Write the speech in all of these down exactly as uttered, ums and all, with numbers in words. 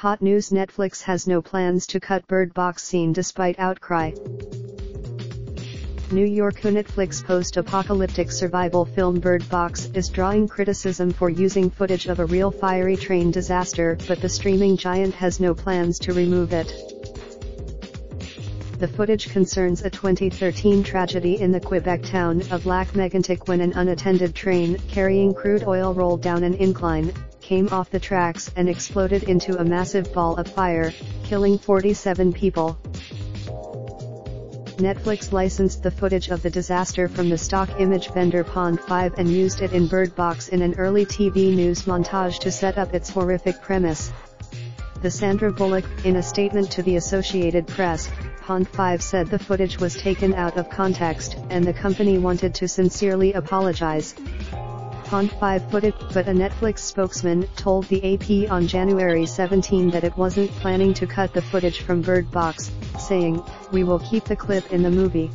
Hot news: Netflix has no plans to cut Bird Box scene despite outcry. New York: Netflix post-apocalyptic survival film Bird Box is drawing criticism for using footage of a real fiery train disaster, but the streaming giant has no plans to remove it. The footage concerns a twenty thirteen tragedy in the Quebec town of Lac-Mégantic when an unattended train carrying crude oil rolled down an incline, came off the tracks and exploded into a massive ball of fire, killing forty-seven people. Netflix licensed the footage of the disaster from the stock image vendor Pond five and used it in Bird Box in an early T V news montage to set up its horrific premise. The Sandra Bullock, in a statement to the Associated Press, Pond five said the footage was taken out of context and the company wanted to sincerely apologize. Pond five put it, but a Netflix spokesman told the A P on January seventeenth that it wasn't planning to cut the footage from Bird Box, saying, "We will keep the clip in the movie."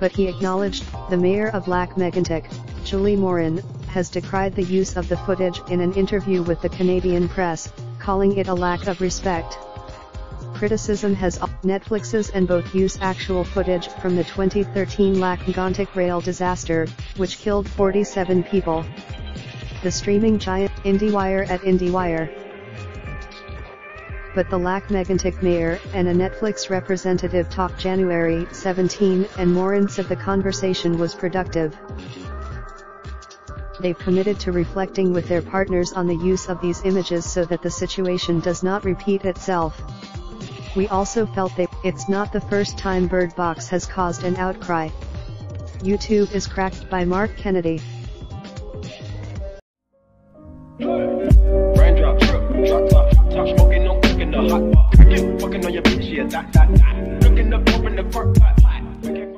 But he acknowledged, the mayor of Lac-Mégantic, Julie Morin, has decried the use of the footage in an interview with the Canadian press, calling it a lack of respect. Criticism has Netflix's and both use actual footage from the twenty thirteen Lac-Mégantic rail disaster, which killed forty-seven people. The streaming giant IndieWire at IndieWire. But the Lac-Mégantic mayor and a Netflix representative talked January seventeenth, and Morin said the conversation was productive. They've committed to reflecting with their partners on the use of these images so that the situation does not repeat itself. We also felt that it's not the first time Bird Box has caused an outcry. YouTube is cracked by Mark Kennedy. Looking up, open the park, pot, pot.